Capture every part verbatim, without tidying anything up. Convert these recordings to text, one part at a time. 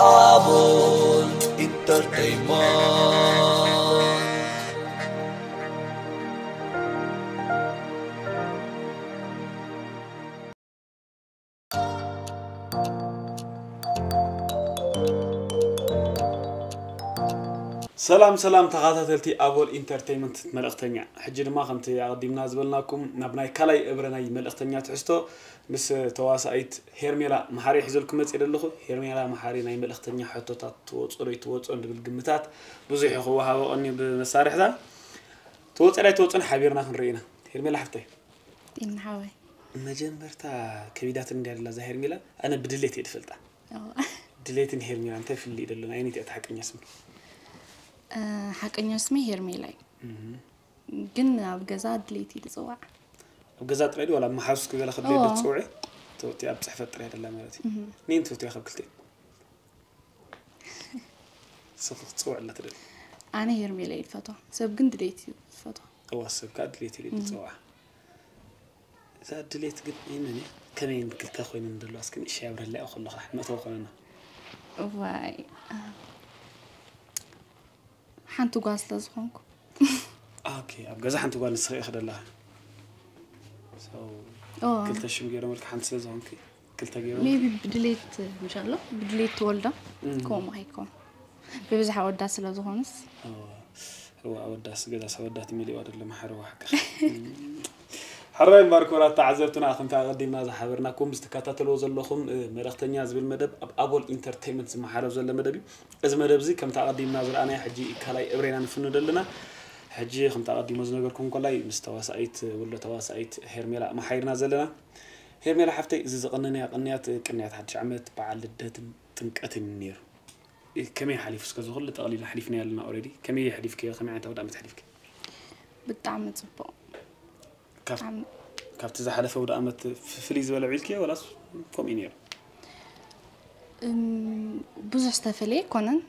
أبول انترتينمنت. سلام سلام تغاتلتي أبول انترتينمنت ملقتنيا حجي ما خمتي قدمنا زبلناكم نبناي كلاي ابرناي ملقتنيا تحستو بس تواسايت هيرميلا محاري حزلكم مصيدلخو هيرميلا محاري ناي ملقتنيا حتوتات توصري توصن بالجمتات بزيح هو هاو اني بمسارح ذا توصري توصن حبيرنا خنرينا هيرميلا حفتي ان حوي مجنبرتا كبيدات انديلا ذا هيرميلا انا بدليت يدفلتا دليتن هيرميلا انت في اللي يدلنا عيني تتحقني اسمي حقني اسمي هيرميلاي قلنا بجزات دليتي لزوع بجزات عيد ولا محاسك ولا خبير بتصوعي توتي أبصح فترة هذا اللي مالتي نين توتي أخذ كلتين صفر تصوع لا تدري أنا هيرميلاي الفتوى سبب قند دليتي الفتوى أو سبب كاد دليتي لزوع إذا دليت قد إيماني كمين قلت أخوي من دلواس كن إشي عبر الله أخو الله رح ما توقع منه واي حنتو قاس لازخونكو. أوكي أبقى زح حنتو قاس خير الله. سو. أوه. كلتا شو مجرم لك حنت لازخونكي كلتا جرم. مي بدليت إن شاء الله بدليت ولدا. كوم هيكون. بيبزح وداس لازخونس. أوه. هو وداس قداس ودات ملي وادر لما حروا حكر. حرين باركورات تعزبتنا أخم تقدمنا زحبرناكم استكاتاتلو زلخم مرختنيا زبل مدب أبول انترتينمنت زما حرب زل مدبي إذا مدبزي كم تقدمنا زل أنا حجي كلاي إبرينا نفنو دلنا حجي خم تقدم زنقركم كلاي مستواسعيت ولا تواسعيت هيرميلا ما حيرنا زلنا هيرميلا حفتي إذا زقنني قنيات قنيات حج عمت بعد الدات تنقت النير كمية حليف سكزو كل تقليل حليفنا لنا أوريدي كمية حليف كيا خميعة تود عمت حليف كيا بالطعم تبقى كابت إذا حلفه ولا أمت فليز ولا عيلكيا ولا كم إنير؟ بزح استفلي كونن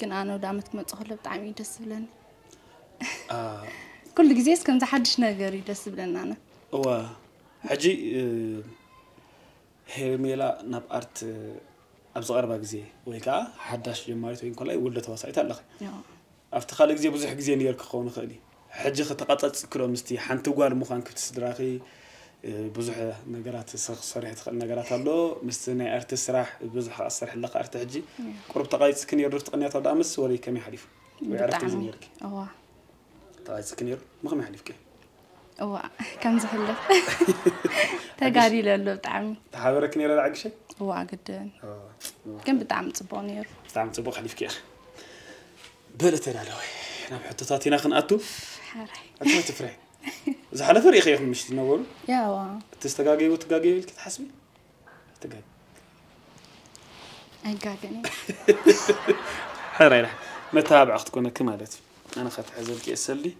كنا أنا ولا أمت ما تقول بتعمل دسبلن كل جزيز كم تحدش نجاري دسبلن أنا هو حجي هيرميلا نب أرت أبصغر بجزي وهيكا حداش جمارت وين كله يولد توصل تلخ أفتخالك جزي بزح جزي نيرك خون خالي حجي خطقات تذكروا مستي حنتو قال مخان كنت سدراخي بزح نجارات صريحة نجارات الله مستني أرت سراح بزح أسرح اللقاء أرت حجي قرب تقايد سكنير درت قنيات هذا أمس ولي كم يحلف ويعرف تزنيرك أوه تقايد سكنير ما كم يحلف كي أوه كم زحلف تقاري له بتعمل تحاور كنير العقشة أوه عقدان كم بتعمل تبونير بتعمل تبو حلف كي بلت أنا لوي أنا بحطتاتي ناخن أتو. حري. أنت ما تفرح. إذا حلا فريق يا أخي مش تنور. يا وا. تستجاجي وتجاجي لك تحسبي. تجاجي. أجاجني. حري رح. متابع أختكونا كمالت. أنا خدت حزلك يسلي.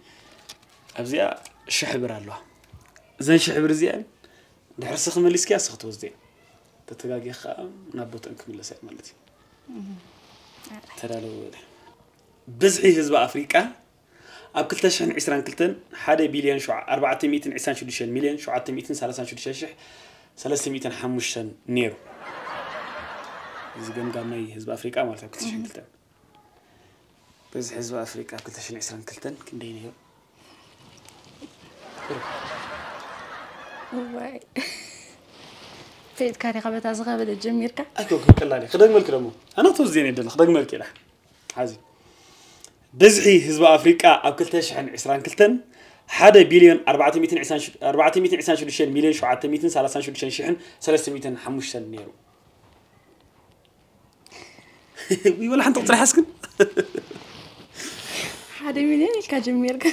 أبزيا شحبر الله. زين شحبر زين. دحرس خم اللي سكيا سخت وزدي. تتجاجي خام نبض أنكم لسه مالتي. ترى لو. بزحي حزب أفريقيا، أب كل تشحن عشرين كلتن حدا بليون شع أربعة ميتين عشرين شديشن مليون شع أربعة ميتين ثلاثين شديشن شح ثلاثة ميتين حمشن نيرو. زجم قامني حزب أفريقيا مالته كل تشحن كلتن. بزح حزب أفريقيا كل تشحن عشرين كلتن كندي نيرو. واي. فيت كاري قبل أصغر بدأ جميرك. أكو كلا لي خدق ملك رمو أنا توزيني دل خدق ملك له حازم. بزحي حزب أفريقيا أب كل تشحن عشرين كلتن حدا بليون أربعة ميتين عشرين أربعة ميتين عشرين شديشن مليون شو عتة ميتين ثلاثين شديشن شحن ثلاثة ميتين حمش سنيرو وي ولا حنت تطرح حسكن حدا مليون الكاجميرك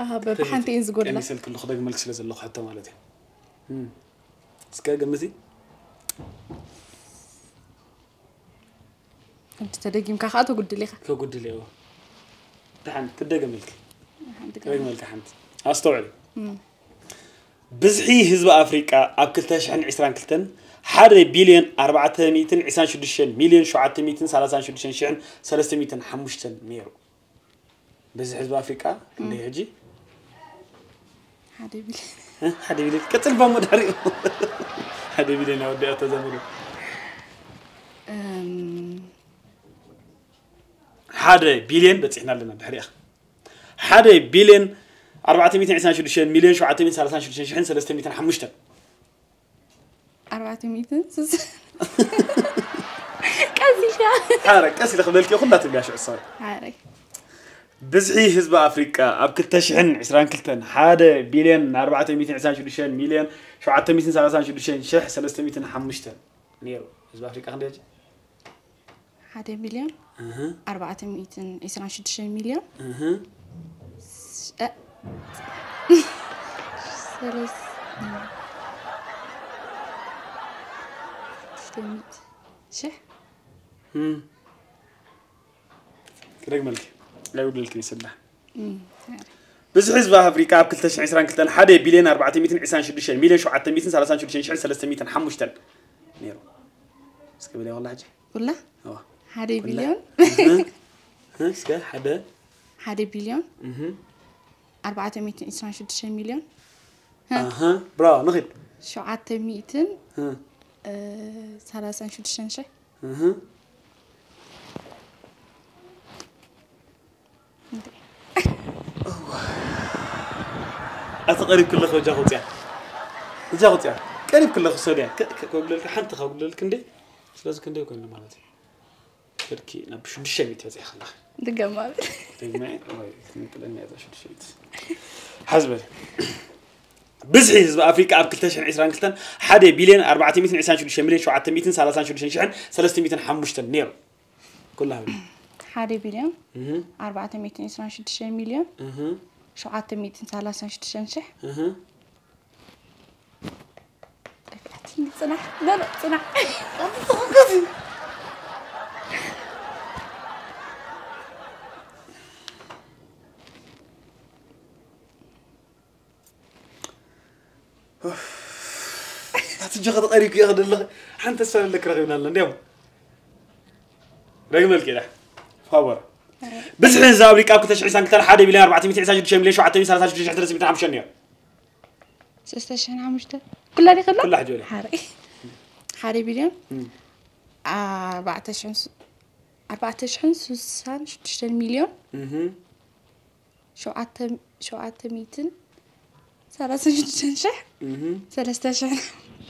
آه بحنت إنز قول لا مثل كل خدق ملك سلز الله حتى مالتي أمم سكاي جمزي أنت تدقي مكاخات وقد ليها. كيف قد ليها؟ تحنت تدقي ملك. تدقي ملك تحنت. أستوعب. بزحي حزب أفريقيا أبكل تشحن عشرين كلتن حدا بليون أربعة ميتين عشرين شديشن مليون شو عتة ميتين ثلاثين شديشن شحن ثلاثة ميتين حمشتن ميرو. بزحي حزب أفريقيا اللي يجي. حدا بليون. حدا بليون كتلفا مداري. حدا بليون أودي أتزامله. هذا بليون بتحنا لنا دحرية هذا بليون أربعة مئة عشرين شلشين مليون شو عتمين ثلاثين شلشين شحن ثلاثة مئة حمشتر أربعة مئة كاسيشة حارك كاسي تقبلتي وخلنا تبيع شو الصار حارك بزحي حزب أفريقيا أبكر تشحن عشرين كلتن هذا بليون أربعة مئة عشرين شلشين مليون شو عتمين ثلاثين شلشين شح ثلاثة مئة حمشتر نيرو حزب أفريقيا خليج هذا بليون أربعة مئة عشرين شلشين مليون ثلاث ثمانية شح هم كده ملك لا يقول لك يسمع هم بس حزبها أفريقيا أبكل تشحن عشرين كتن حدا بليون أربعة مئة عشرين شلشين مليون شو عتمية ثلاثين شلشين شحن ثلاثة مئة حمش تل نيرو بس كده والله حاجة والله هو حدا بليون ها إيش كده حدا حدا بليون أربعة مئة إنسان شو تشين مليون؟ أها برا نخيل شو عتة مئة؟ ها ثلاثة شو تشين شيء؟ أها أتقرب كل خو جاخوت يعني جاخوت يعني قريب كل خو صديع ك ك قبل لك حنت خو قبل لك ندي سلاز كندي وكنا مالتي تركي نبش بشيء متهزي خلاص دقمات دقمات وايد نقول إني هذا شو الشيء حسب بزحي حزب أفريقيا أبكل تشحن عشرين كلتن حدا بليون أربعة مئة عشرين شو الشمالين شو عتة مئة ثلاثين شو الشين شحن ثلاثة مئة حمشتن نير كلها حدا بليون أربعة مئة عشرين شو الشمالين شو عتة مئة ثلاثين شو الشين شحن صنع لا لا صنع هتجخد قريك ياخد الله حنت سال لك رغينا الله اليوم رغم الكده فاور بس حين زابريك ابك تشعيس انك ترى حدا بليون أربعة مئة عشرين شيء مليون شو عتمي ثلاثة شيء حتى سبعة عشر شنيا ستة عشر عمشته كلها دي خلنا كلها حجولي حاري حاري بليون أربعة عشر أربعة عشر سوسان ستة عشر مليون شو عتم شو عتميتن ثلاثة شن شح ثلاثة شن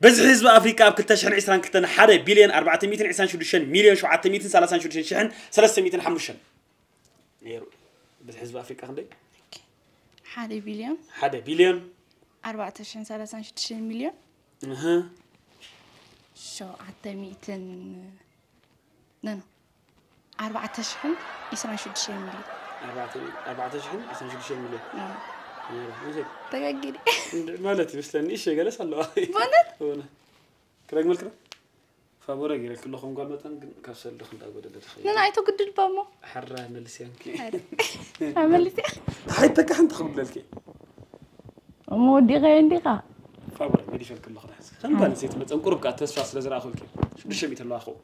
بس حزب أفريقيا بكل تشحن عشرين كتن حدا بليون أربعة مئة عشرين شلشن مليون شو عتة مئة ثلاثين شلشن شحن ثلاثة مئة حمشن يرو بس حزب أفريقيا خندي حدا بليون حدا بليون أربعة عشرين ثلاثين شلشن مليون أها شو عتة مئة نن أربعة عشرين عشرين شلشن مليون أربعة أربعة عشرين عشرين شلشن مليون تقعدي مالتي بس لأن إيش جالس على واحد بنا بنا كراج ملكنا فابورا جري كلهم قال مثلا كسر دخل دعوة ده دخل أنا عايتو قدر بامو حرة عملتيان كي عملتي حتى كحن تخرب لك مو دي غين دي قا فابورا مدي شو الكل خلاص خلنا بنسيت مثلا قرب كاتس فاس لازم أخو الكل شو بيش بيت الله أخو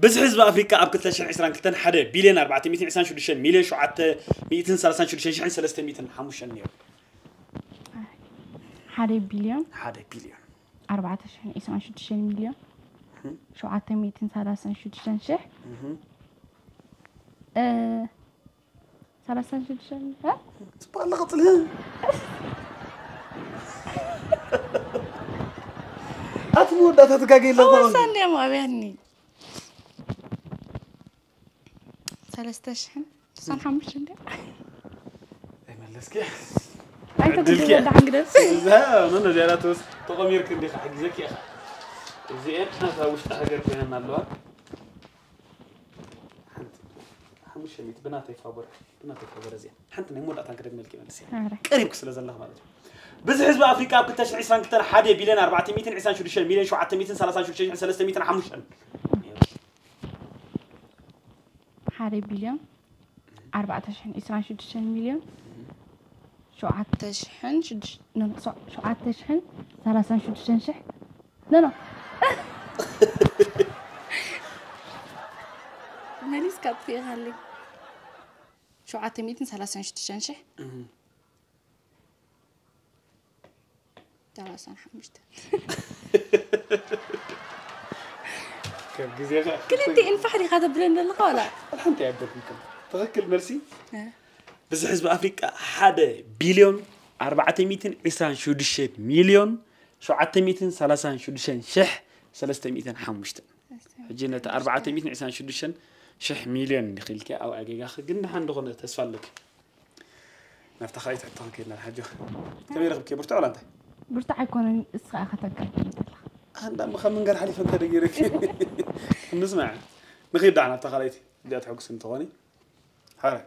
بس حزب أفريقيا أبكر تشحن عشرين كتن حدا بليون أربعة مئة عشرين شو لشين مليون شو عتة مئة ثلاثين شو لشين شحن ثلاثة مئة حمشن نير حدا بليون حدا بليون أربعة عشرين شو لشين مليون شو عتة مئة ثلاثين شو لشين شح ااا ثلاثين شو لشين ها سبحان الله قتلها أتمود أتتكاجي الله أصلاً يا ما بيعني ثلاثة شحن صن حمشن ده. إيه مالس كيا. أنت تقولي ده عن جرس. لا أنا جالاتوس تقامير كندي خحق زي كيا. زي إحنا سويش تحجر فينا مالوه. حنت حمشن ميت بناتي فابور بناتي فابور زين. حنت نمود عن كده ملكي مالسيا. قريب كسر زلنا ما أدري. بس حزب أفريقيا بكل تشحن عشرين كتر حدا بليون أربعة مئة عشرين شو لشين مليون شو عتة مئة ثلاثين شو لشين ثلاثة مئة حمشن. حاربيليون أربعة تشحن إسران شو تشحن مليون شو عتشحن شو نص شو عتشحن ثلاثة شو تشحن شح لا لا ناليس كابتي غالي شو عتميتن ثلاثة شو تشحن شح ثلاثة حمشت كل أنت إنفحري هذا بلند القارة الحين تعبت منكم تذكر مرسي بس حزب أفريقيا حدا بليون أربعة ميتين عشرين شودشين مليون شو عتة ميتين ثلاثين شودشين شح ثلاثة ميتين حمشتن حجينا أربعة ميتين عشرين شودشين شح مليون دخيلك أو أجيجا خدنا حندقنا تسفلك نفتخريت حتى كنا الحجو كم يرغبك برتع ولا أنت برتع يكون إسقى أختك أنا ما خمن جرح لي فانت رجيرك نسمع نخيب دعنا تخليتي بدأت حقوق سنتواني حرك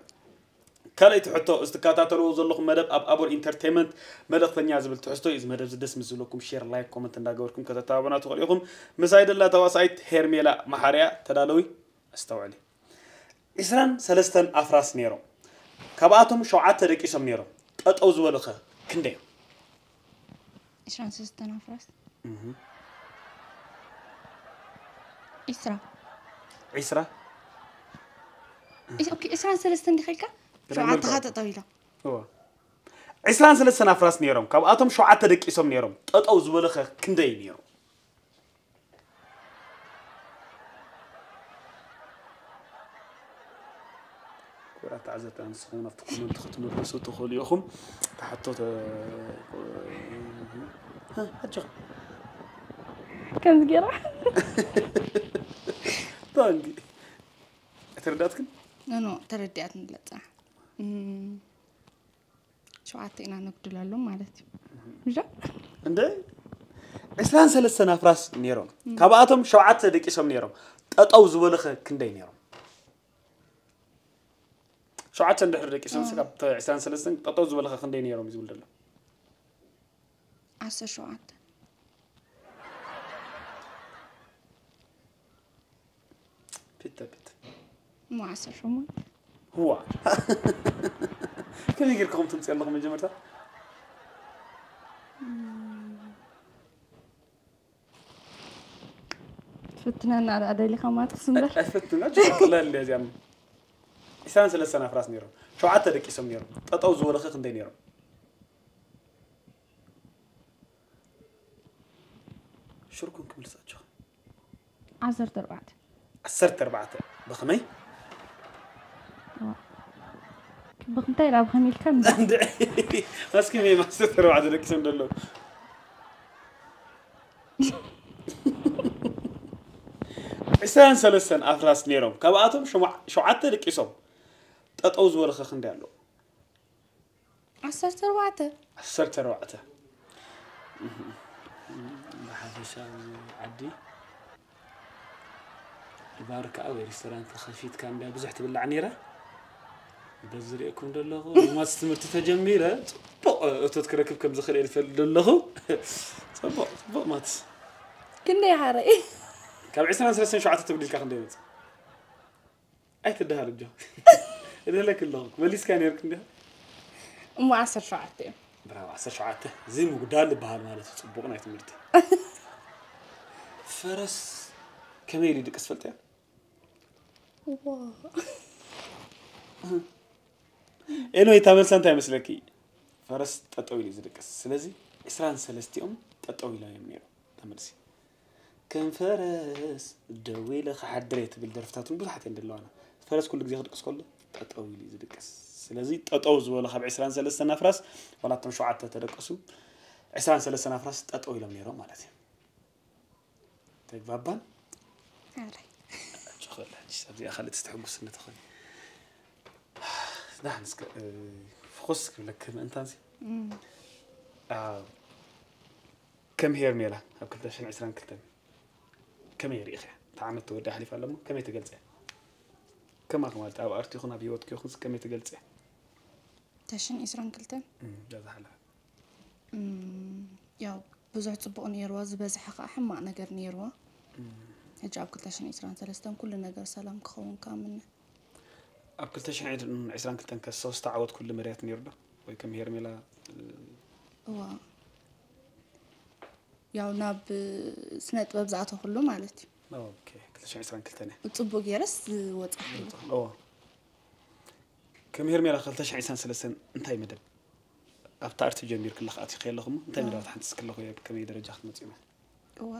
كليت حتى استكاتات روز اللهم مدب أب أبول إنترتيمنت مدب ثانية زبل تحسوا إذا مدب زدس مزولكم شير لايك كومنت نلاقوركم كذا تابعنا تقولكم مساعد الله تواصيت هيرميلا محارية تدالوي استوعلي إسران سلستن أفراس نيرو كبعتهم شعات ركيش نيرو أتأوز ولخه كندي إسران سلستن أفراس عسرة عسرة إيش أوكي عسرة سلسلة دخلك شو عطها طويلة هو عسرة سلسلة نفرس نيرم كاباتهم شو عترك اسم نيرم أو زبالخ كندي نيرم كورة عزت عن سخونة تكونون تختمون الرسول تخول يوخم تحطوت ها هتشغل كم زقيرة طنجي ترداتكن؟ لا لا ترداتن لا صح شو عطينا نقدر لهم مالتي مش عندي عسلان ثلاث سنة فراس نيرم كاباتهم شو عطيك اسم نيرم أو زولخ كندي نيرم شو عطيك ندحرك اسم سكاب عسلان ثلاث سنة أو زولخ كندي نيرم يزول دلهم عسى شو عطيك بيتا بيتا مو عسل شمال هو كم يقدر كم تمسك اللغة من جمرتها؟ فتنا أنا على أدلي خمات خسمر فتنا جوا كلها اللي زي عم إنسان سلسلة سنة فراس نيرم شو عترك اسم نيرم أتوز ولا خيخ ندي نيرم شو ركون كمل ساتشو عزر دربعت عسرت أربعة بخمي بخمتي لا بخمي الكم بس كمية ما عسرت أربعة ذلك سندلو عسان سلسن أفراس نيرم كبعتهم شو شو عترك اسم تأوز ولا خندلو عسرت أربعة عسرت أربعة ما حدش عدي يبارك أوي ريستورانت الخفيت كان بها بزح تبلع نيرة بزريكم دلغو وما تستمرت تجميلة طبق تذكرك بكم زخل يلفل دلغو طبق طبق مات كنا يا حرقي كاب عسران سلسين شو عطت تبليل كاخن ديمت أي تدها رجو إذا لك اللغو وليس كان يركن ده أمو عسر شو عطي براو عسر شو عطي زي مقدال بها المالة طبقنا يتمرتي فرس كم يريدك أسفلتها واو إنه يتعمل سنتين مثلكي فرس تطويل زرك سلزي إسران سلستيوم تطويل يوم نيرو تمرسي كم فرس دويلة حدريت بالدرفتاتون بلحت عند اللعنة فرس كل جزء قص كله تطويل زرك سلزي تطوز ولا خب إسران سلست نفرس ولا تمشوا عتة تركسو إسران سلست نفرس تطويل يوم نيرو مالتي تجربان علي شغل هذي أخلت استحق السنة تخلي نحن سك فخص لك أنت نسي كم هي رميلة أبكر داشن عشرين كتاب كم هي ريخة تعامل تود أحلف على مو كم يتجلسه كم أقمت أو أرتي خنا بيوت كي خمس كم يتجلسه داشن عشرين كتاب جزاه الله يا بزعت صبوني رواز بس حق أحم معنا قرني روا هجاب كتلاشن إسران ثلاثة كل نجار سلام كخون كامن أب كل تشي عيد عسران كنت نكسوس تعود كل مرات نيربا ويكم هير ملا. وا. ياو ناب سنة ببزعته كله مالتي. أوكي كل تشي عسران كل تاني. وتطبق يرس وتح. أوه. كم هير ملا كل تشي عسران سلسن انتهي مدل. أب تعرف تجمير كل خاتي خير لهم انتهي مدل حنتس كل خويا بكم درجة خمسة يوم. وا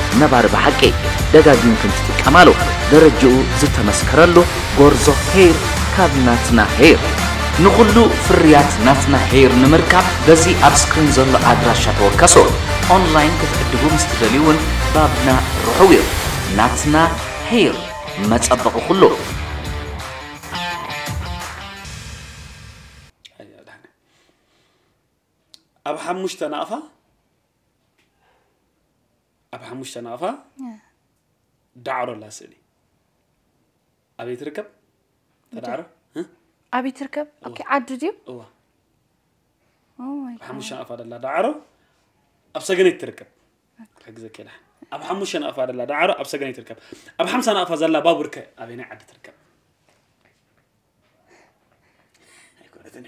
نبار بحكي دجاج يمكن تتكمله درجو زت مسكرلو بورس هير كاب ناتنا هير نقولو في الرياض ناتنا هير نمركب بزي أبسكرين زلو أدراشات وكسور أونلاين كتقدمو مستدليون بابنا رحوير ناتنا هير ما تطبقو كله هيا دهنا أب حموش تنافة أب حموش تنافة دعرو الله سلي أبي تركب تدعرو أبي تركب؟ أوكي عدو ديو؟ أوه حموش أفاد الله دعرو أبسجني تركب حق زي كده أب حموش أفاد الله دعرو أبسجني تركب أب حمسة أفاد الله بابركة أبينا عد تركب هيكون تاني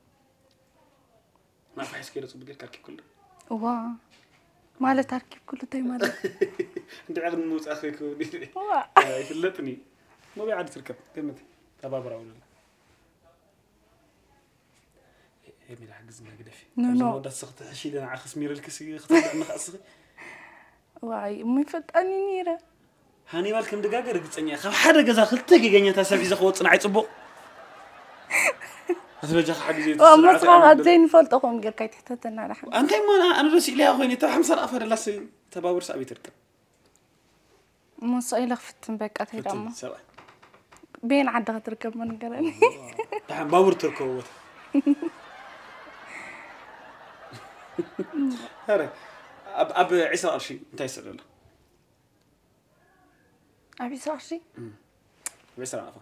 ما في حسك يرسو بقدر كاركي كله وا ماله تركيب كله تاي ماله أنت عارف موت أخيك ودي فلتني ما بيعاد تركب قيمتي تبابرة ولا لا هي من عجز ما قدفي نو نو سقط عشيد أنا عخس مير الكسي خطيت عم خسخي واي مي فتاني نيرة هاني بالكم دقاقة رجعت أني خاف حدا جزا خلتك جاني تسافي زخوت صناعي صبو أترجع حاجة زي تسرع. أمس قاعد زين فلت أقوم جركاي تحتنا على حمد. أنت ما أنا رأسي ليه أخويني ترى حمص الأفر لسه تباور سأبي تركب. أمس أيلخ في التنبك أتهيد أمه. سواء. بين عدها تركب من قرني. تحن باور تركوه. هري أب أب عيسى أرشي أنت يسأل له. أبي عيسى أرشي. أمم. عيسى أفر.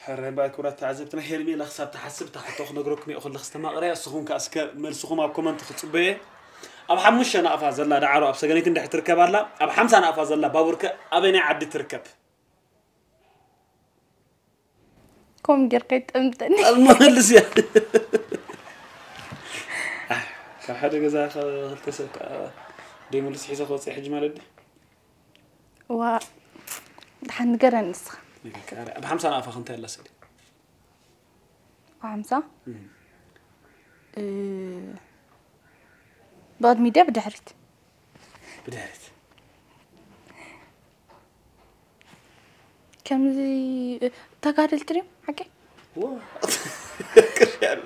حرام بعد كرات تعذبتنا هيرمي لخصاب تحسب تحت أخ نجرك مي أخ لخصت ما قرية السخون كأسكر من السخون أبكم أنت خطبة أب حمش أنا أفاز الله دعرو أب سجنيت إن رح تركب الله أب حمس أنا أفاز الله باورك أبني عدي تركب كم جركت أمتني المهندس يا كحد جزاء خل تسب ديمو لسه حيس خلاص يحج مالدي و حنقرأ نسخ بحمسة أنا أفخ أنت هلا سيدي بحمسة؟ اممم بعد ميدا بدحرت بدحرت كم زي تقعد التريم حكي؟ واه كرشي على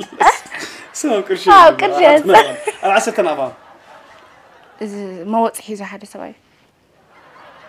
سلام كرشي اه كرشي على العسل تنافع موت حيزة حدا سبعي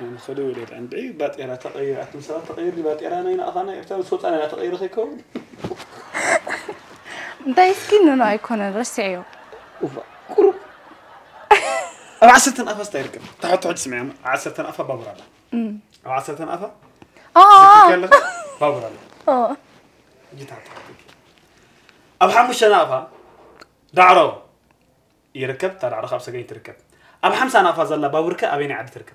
يعني خلي ولد عندي باتيرة تغير تمسات تغير باتيرة أنا هنا أصلاً يرتاح الصوت أنا لا تغير خيكم. ده يسكن إنه يكون الرسيعيو. أوفا كرو. عشرة أفا استيركم تحط عد سمع عشرة أفا ببرلة. أمم. عشرة أفا. آه. ذكرت لك ببرلة. آه. جيت على تحتك. أبو حمش أنا أفا دعرو يركب ترى على خمسة جاي تركب. أبو حمش أنا أفا زلا بورك أبيني عاد تركب.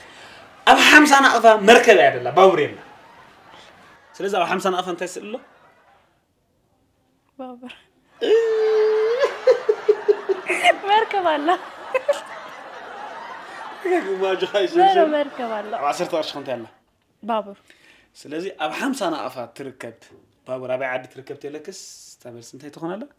أبو حمزة أنا أفا مركب يا دللا باورين. سلزة أبو حمزة أنا أفا أنت تسأله. بابر. مركب الله. ما جايش. لا مركب الله. عشرة عشرة أنت الله. بابر. سلزة أبو حمزة أنا أفا تركب بابر أبي عاد تركب تلكس تعمل سنتي تخون الله.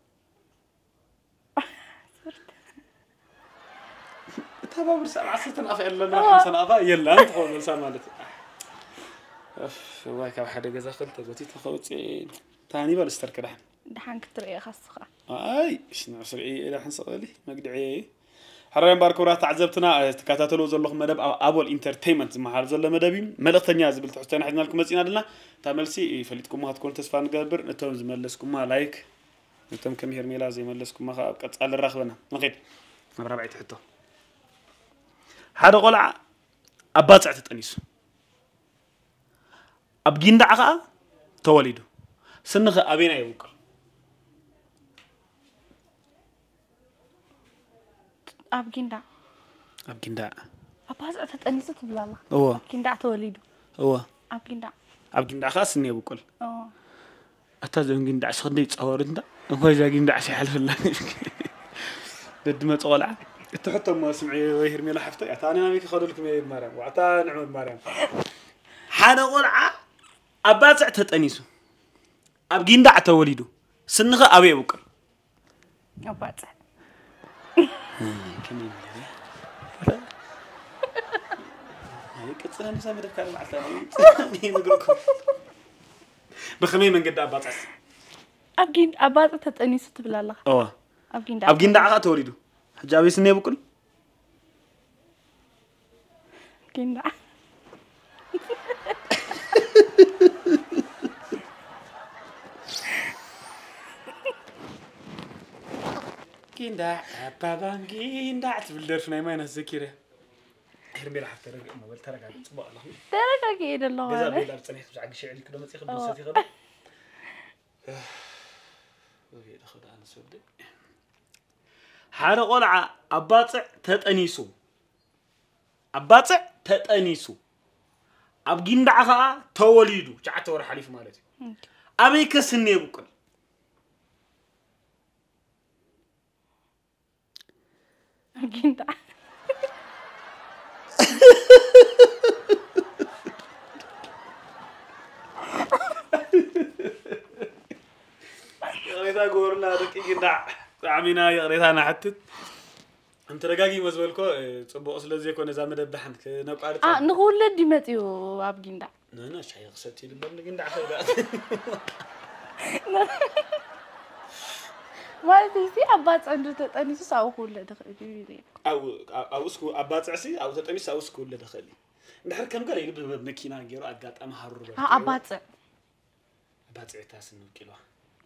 تابا برسال عصرت نقفع لنا خمسة نقفع يلا أنت خول برسال مالتي أف والله كاب حدا جزا خلت قلتي تخوتي تاني بل استركب دحين دحين كتر إيه خاصة أي شنو عشر إيه دحين صقلي مقدعي حرام بارك وراه تعذبتنا تكاتاتلو زلخ مدب أبول إنترتينمنت محل زل مدبي ملقتني عزبل تحتنا حدنا لكم مزينا لنا تعملسي فليتكم هتكون تسفى نقابر نتوم زملسكم ما لايك نتوم كم هيرميلا زي ملسكم ما خاب كتسأل الرخبنا نقيت مرة بعيد حتى هذا قلع أبات عتت أنيس أبجين دعاء توليده سنخ أبينا يبوكر أبجين دع أبجين دع أبات عتت أنيس تبلا الله هو أبجين دع توليده هو أبجين دع أبجين دع خاص إني يبوكر أوه أتذكر أبجين دع صديق أورندا هو جاكين دع شحال في الله دم تقلع تحطهم ما سمعي ويهرمي الله حفتي عطاني أنا ميك خذوا لكم يا مريم وعطاني عمر مريم حنا قلعة أبات عتت أنيسو أبجين دع توليده سنخ أبي بكر أبات كمين يا ريت هيك تصير نسمع بتفكر العتاوي مين بقولكم بخمين من قد أبات عت أبجين أبات عتت أنيسو تبلا الله أوه أبجين دع أبجين دع توليده جابي سني بكل كندا كندا بابا كندا تبلدر في نايمة أنا ذكرى هرمي راح ترجع ما قلت ترجع تبقى له ترجع كيد الله هذا بيلعب سني ترجع قشعل كده ما تأخذ بس تأخذ وهي تأخذ أنا سودي حارة قلعة أباطع تتأنيسو أباطع تتأنيسو أبجين دعها توليدو جعت ورا حليف مالتي أبي كسني بكل أبجين دع يا غيدا قولنا هذا كي دع عمينا يا ريتنا حتت انت رجاجي مزبلكو صبو اسلازي كون اذا مدبحن نقارط اه نقول لدي متيو ابجيندا لا لا شاي غسلتي لبن جندا عفوا مالتي أبات عنده تاني ساوي كله دخلي أو أو سكو أبات عسي أو تاني ساوي كله دخلي نحن كم قال يلبس بنكينا جرو أقعد أمهر ها أبات أبات عتاسن كيلو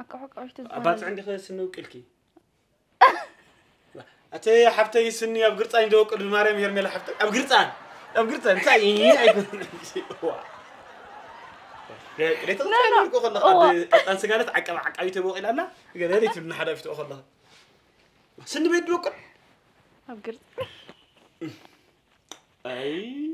عك عك أبي تا. أبات عندي خلاص سنو كيلكي. أتى حبتي سني أبقرت أنا دوك المارم يرمي لحبتي أبقرت أنا أبقرت أنا تايين أيكون. ليت أنا أقول لك أنا أنسجنت عك عك أي تبوق إلنا قال لي تبين حدا في تأخذ لها سند بيت بوق أبكر أي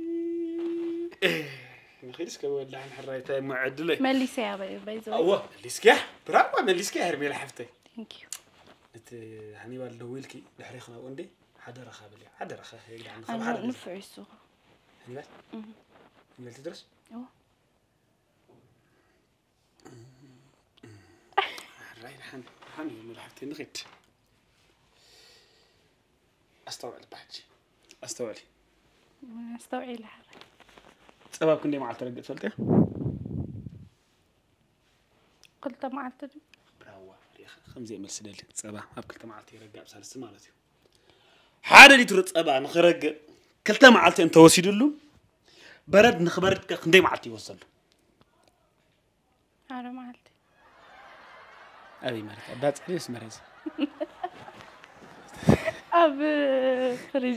مخيلس كمان لحن حريتها معدلة مليس يا بي بيزوج أوه مليس كه برافو مليس كه هرمي لحفتي thank you أنت هني واللويلكي لحريخنا وندي حدا رخا بلي حدا رخا هيك عم خب حدا نفع السوق هلا هلا تدرس أوه راين حن حن من لحفتي نغيت أستوعب البحث أستوعب أستوعب الحر سبب كني مع التردد فلتة قلت مع التردد براوا يا أخي خمسة مل سدلة سبب قلت مع التردد بس هالسنة ما لتيو حدا اللي ترد سبب أنا خرج قلت مع التردد أنت وصيد له برد نخبرتك كندي مع التردد وصل هذا مع التردد أبي مالك أبات ليش مريض أب خرج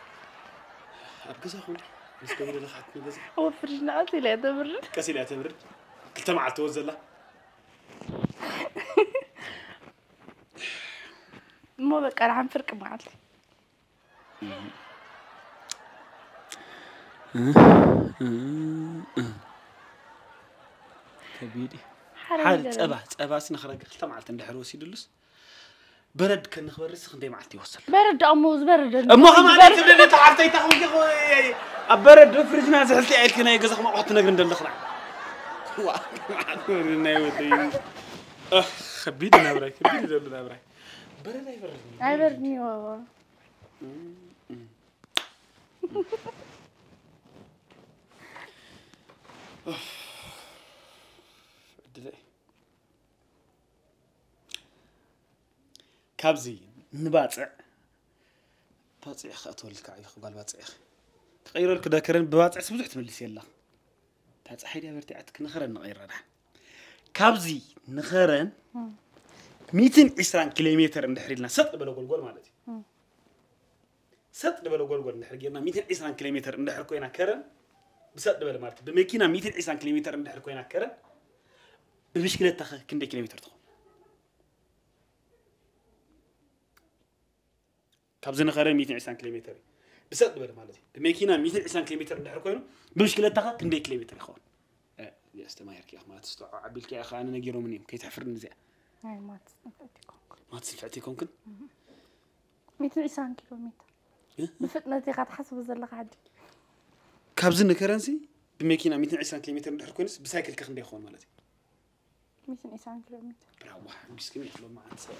أبكيس أخوي بس كمل اللي خدتني بس هو فرجنا أسيل أتمر كسيل أتمر كلتها معلتي وزلا مو بك أنا عم فرق معلتي كبيري حالة أبات أبات نخرج خلت معلت ندحروسي دلوس برد كنخبر رسخ ندي معلتي وصل برد أموز برد أموها معلت بدنا تعرفتي تخوي خوي أبرد وفرجنا زحلتي عيل كنا يجزخ ما قط نقدر ندلخنا واه معلنا يودي أخ خبيدي نبرة خبيدي نبرة برد أي برد أي بردني والله أدلي كابزي نباتع باتع خاطول الكعي قال باتع تغير لك ذاكرن باتع سبزح تملس يلا باتع حيدي برتعتك نخرن نغير انا كابزي نخرن مئتين وعشرين كيلومتر ندحريلنا سط بلا غلغل مالتي سط بلا غلغل ندحريلنا مئتين وعشرين كيلومتر ندحركو هنا كرن بسات دبل مارت بمكينا ميتين عشرين كيلومتر من حركوين عكرة بمشكلة تخ كندي كيلومتر تخون كابزنا خارج ميتين عشرين كيلومتر بسات دبل مارت بمكينا ميتين عشرين كيلومتر من حركوين بمشكلة تخ كندي كيلومتر تخون إيه يا استمايرك يا أخ ما تستوعب بالك يا أخ أنا نجيرو منيم كي تحفر نزع إيه ما تسنفتيكم ما تسنفتيكم كن ميتين عشرين كيلومتر بفتنا تيقعد حسب الزلق عادي كابزن كرنسي بماكينة ميتين وعشرين كيلومتر ندحر كونس بساكل كخن ديخون مالتي ميتين وعشرين كيلومتر براو مسكين يحلو مع نساء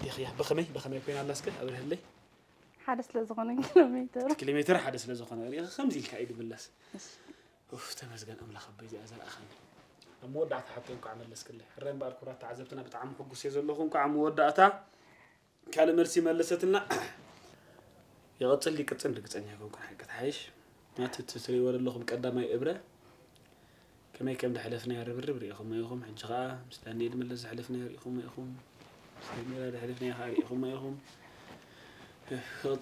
هادي خيا بخمي بخمي كوين على لاسكا أول هلي حادث لزغون كيلومتر كيلومتر حادث لزغون خمزي الكايد باللاس اوف تمزقن أملا خبيزي أزال أخن أم ودعتا حتى ينكو عمل لاسك اللي حرين بقى الكرات عزبتنا بتعم حقو سيزو اللخون كو عم ودعتا كالي مرسي ملستنا يغطل لي كتن رقتن يكون كون حقت عايش ما تتسري ولا اللخم قدامي إبرة كما يكمل حلفنا يا ربرب ريخم يخم حنشقا مستني الملز حلفنا ريخم يخم مستني هذا حلفنا يا خاري يخم يخم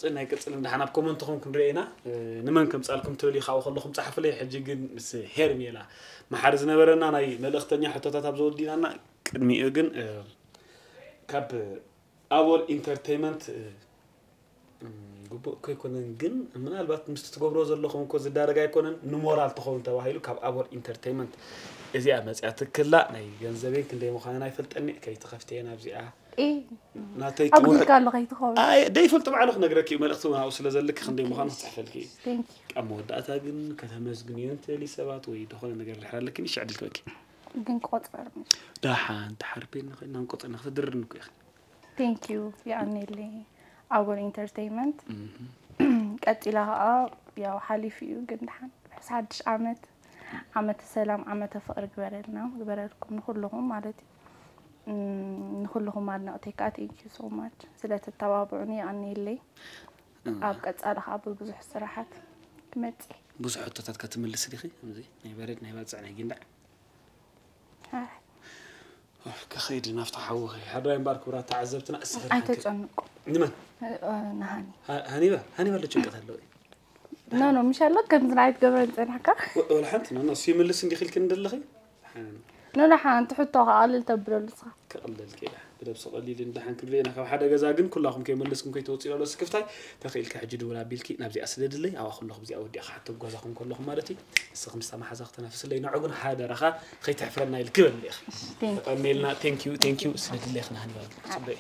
قلنا قلنا نحن بكومنتكم كنرينا نمن كمصالكم تولي خاو خلكم صحف لي حجي كن هيرميلا ما حرز نبرنا ناي ملختني حتتات ابزو دينانا قدمي كن كاب أبول إنترتينمنت كوب كيكونن كن من البات مستتغبروا زلكم كو زدارغا يكونن نمورال تخون تواهيلو كاب أبول إنترتينمنت ازيا مصياتكلا ناي غنزبين كندي مخاننا يفلطني كيتخفتينا بزيا اي ناتاي كول قال لغاي تخون اي دا يفلطوا عليك نغركي ملختو هاو سلا زلك كندي مخان تصحفلكي امو داتا كن كتمزغنيون تلي سبات وي تخون نغير رحلك نيش عدلك كن قطر دا حان تحربين نخنا نقطع نخدرن كو Thank you. يعني اللي أبول إنترتينمنت. قلت لها يا وحالي فيو قلت لها بحس حدش عمت عمت السلام عمت فقر قبرنا قبركم نخلهم مالتي نخلهم مالنا أتيكا Thank you so much. سلات التوابعني يعني اللي أبقت ألها أبو بزح الصراحات كمتي بزح حطتات كتمل السريخي أمزي نهبارد نهبارد زعني جندع ها كخير لنا فتحوا حدا يبارك برا تعذبتنا اسخر اتتعنق لمن نهاني هاني هاني ولا تشقت هلو نو نو مش هلو كنت رايت قبل نحكا ولا حنت انا سي ملس ندخل كندلخي نو لا حن تحطو قلل تبرل صح قلل كي بلبس قليل ندحن كلينا كم حدا غزاغن كلهم كيملسكم كيتوصي ولا سكفتاي تخيل كحجد ولا بيلكي نابزي اسددلي او اخلهم زي اودي حتى غزاكم كلهم مالتي السخم سماح زغ تنفس لي نعقن حدا رخا خي تحفرنا الكبل يا اخي تقملنا ثانك يو ثانك يو اسددلي خنا هنبال صبي